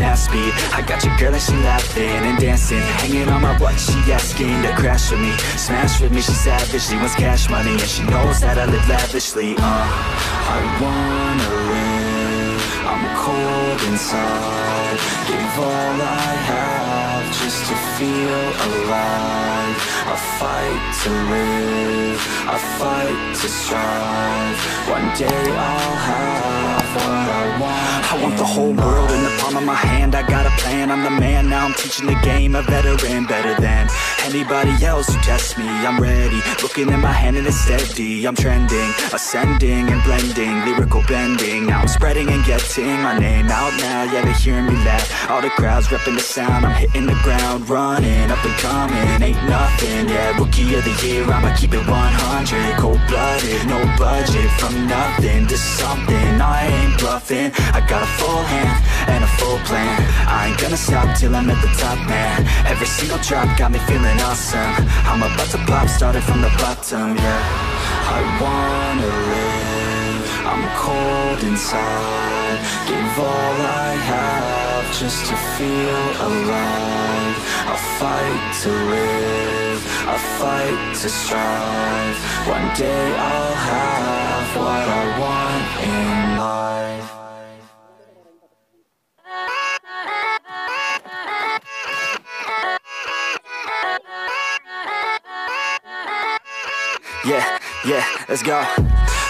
half speed, I got your girl and she laughing and dancing, hanging on my butt. She asking to crash with me, smash with me. She savage, she wants cash money, and she knows that I live lavishly. I wanna live. I'm cold inside. Give all I have just to feel alive. I fight to live. I fight to strive. One day I'll have what I want. I want the whole world in the palm of my hand. I got a plan, I'm the man, now I'm teaching the game. A veteran, better than anybody else who tests me. I'm ready, looking at my hand and it's steady. I'm trending, ascending and blending, lyrical bending. Now I'm spreading and getting my name out now. Yeah, they're hearing me laugh, all the crowds repping the sound. I'm hitting the ground, running, up and coming, ain't nothing. Yeah, rookie of the year, I'ma keep it 100. Cold-blooded, no budget, from nothing to something. I ain't bluffing, I got a full hand and a full plan. I ain't gonna stop till I'm at the top, man. Every single drop got me feeling awesome. I'm about to pop, started from the bottom, yeah. I wanna live, I'm cold inside. Give all I have just to feel alive. I fight to live, I fight to strive. One day I'll have what I want in life. Yeah, let's go.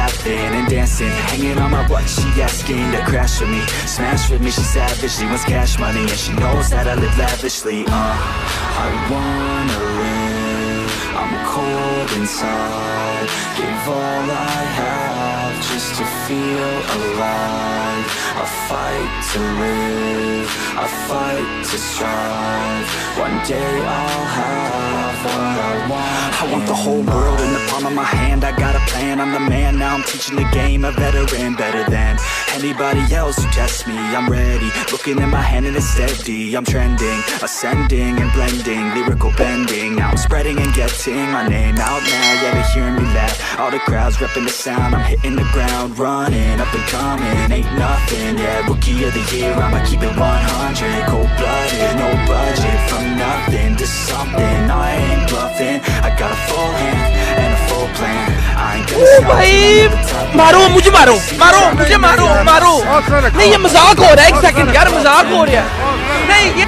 laughing and dancing, hanging on my butt. She asking to crash with me, smash with me. She savage, she wants cash money, and she knows that I live lavishly. I wanna live, I'm cold inside. Give all I have just to feel alive. I fight to live, I fight to strive. One day I'll have what I want. I want the whole world in the palm of my hand. I got a plan, I'm the man, now I'm teaching the game. A veteran, better than anybody else who tests me. I'm ready, looking at my hand and it's steady. I'm trending, ascending and blending, lyrical bending. Now I'm spreading and getting my name out now. Yeah, they're hearing me laugh, all the crowds repping the sound. I'm hitting the ground, running, up and coming, ain't nothing. Yeah, rookie of the year, I'ma keep it 100. Cold-blooded, no budget, from nothing to something. I ain't bluffing, I got a full hand and a full plan. I ain't gonna stop. मारो मुझे मारो नहीं ये मजाक हो रहा है, एक सेकंड यार मजाक हो रहा है नहीं ये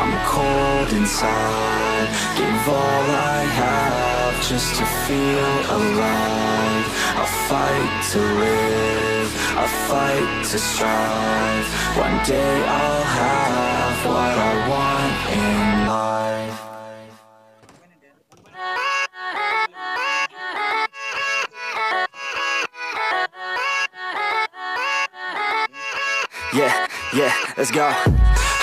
I'm cold inside. Give all I have just to feel alive. I fight to live, I fight to strive. One day I'll have what I want in life. Yeah, let's go.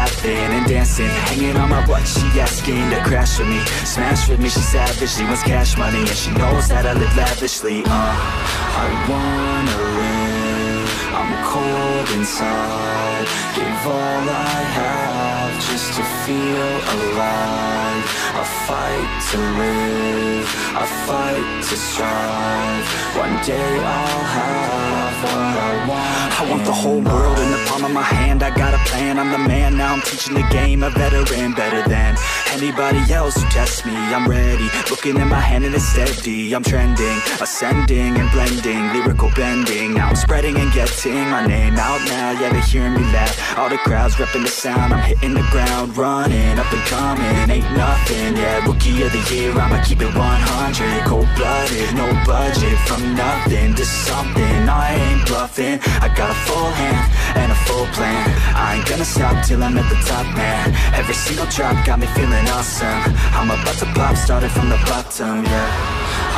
laughing and dancing, hanging on my butt. She asking to crash with me, smash with me. She savage, she wants cash money, and she knows that I live lavishly. I wanna live, I'm hold inside. Give all I have just to feel alive. I fight to live, I fight to strive. One day I'll have what I want. I want the whole world in the palm of my hand. I got a plan, I'm the man. Now I'm teaching the game, a veteran, better than anybody else who tests me. I'm ready, looking at my hand and it's steady. I'm trending, ascending and blending, lyrical bending. Now I'm spreading and getting my name out now. Yeah, they hearing me laugh, all the crowds repping the sound. I'm hitting the ground running, up and coming, ain't nothing. Yeah, rookie of the year, I'ma keep it 100. Cold-blooded, no budget, from nothing to something. I ain't bluffing, I got a full hand and a full plan. I ain't gonna stop till I'm at the top, man. Every single drop got me feeling awesome. I'm about to pop, started from the bottom, yeah.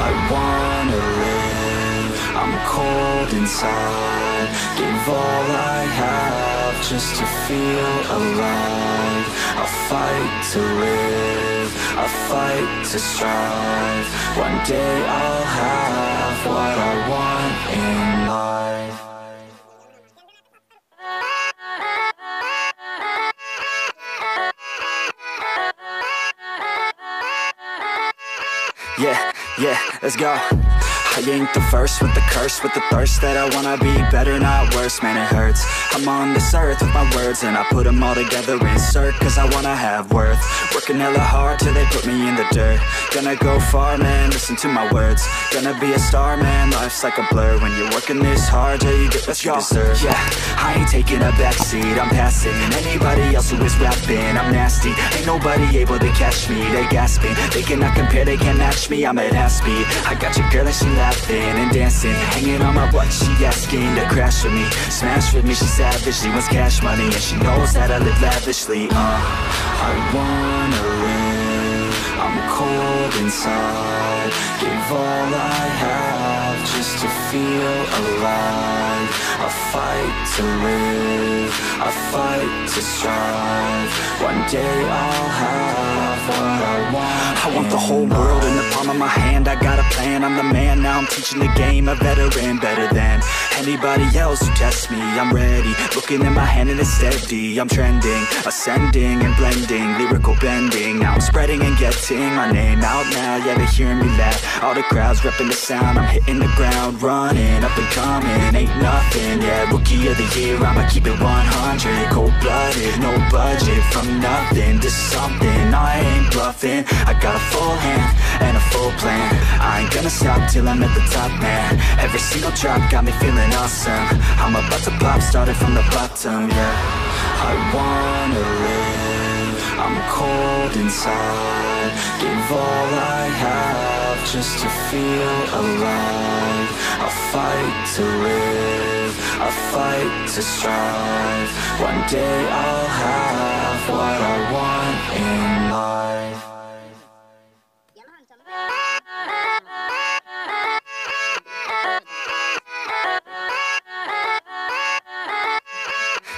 I wanna live, I'm cold inside. Give all I have just to feel alive. I fight to live, I fight to strive. One day I'll have what I want in life. Yeah, let's go. I ain't the first with the curse, with the thirst that I wanna be better, not worse. Man, it hurts. I'm on this earth with my words and I put them all together, insert, cause I wanna have worth. Working hella hard till they put me in the dirt. Gonna go far, man, listen to my words. Gonna be a star, man, life's like a blur. When you're working this hard till you get what you deserve. Yeah, I ain't taking a backseat, I'm passing anybody else who is rapping. I'm nasty, ain't nobody able to catch me. They gasping, they cannot compare, they can't match me. I'm at half speed, I got your girl and she laughing and dancing, hanging on my butt. She asking to crash with me, smash with me. She savage, she wants cash money, and she knows that I live lavishly. I wanna live, I'm cold inside. Give all I have just to feel alive. I fight to live, I fight to strive. One day I'll have what I want. I want the whole world in the palm of my hand. I got a plan, I'm the man. Now I'm teaching the game, a veteran, better than anybody else who tests me. I'm ready, looking at my hand and it's steady. I'm trending, ascending and blending, lyrical bending. Now I'm spreading and getting my name out now. Yeah, they hearing me laugh, all the crowds repping the sound. I'm hitting the ground running, up and coming, ain't nothing. Yeah, rookie of the year, I'ma keep it 100. Cold-blooded, no budget, from nothing to something. I ain't bluffing, I got a full hand and a full plan. I ain't gonna stop till I'm at the top, man. Every single drop got me feeling awesome. I'm about to pop, started from the bottom, yeah. I wanna live, I'm cold inside. Give all I have just to feel alive. I fight to live, I fight to strive. One day I'll have what I want in life.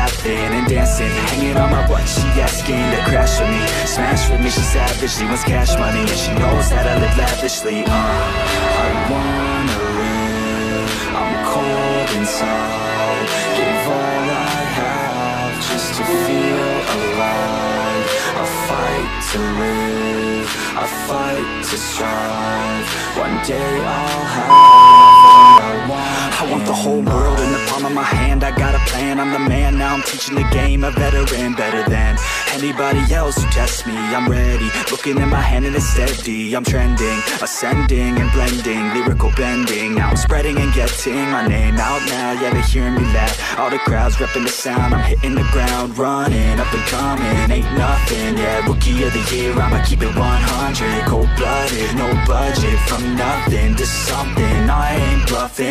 laughing and dancing, hanging on my butt. She asking to crash with me, smash with me. She savage, she wants cash money, and she knows that I live lavishly. I wanna live, I'm cold inside. Give all I have just to feel alive. I fight to live, I fight to strive. One day I'll have what I want. I want the whole world in the palm of my hand. I got a plan, I'm the man. Now I'm teaching the game, a veteran, better than anybody else who tests me. I'm ready, looking at my hand and it's steady. I'm trending, ascending and blending, lyrical bending. Now I'm spreading and getting my name out now. Yeah, they hearing me laugh, all the crowds repping the sound. I'm hitting the ground running, up and coming, ain't nothing. Yeah, rookie of the year, I'ma keep it 100. Cold-blooded, no budget, from nothing to something. I ain't bluffing.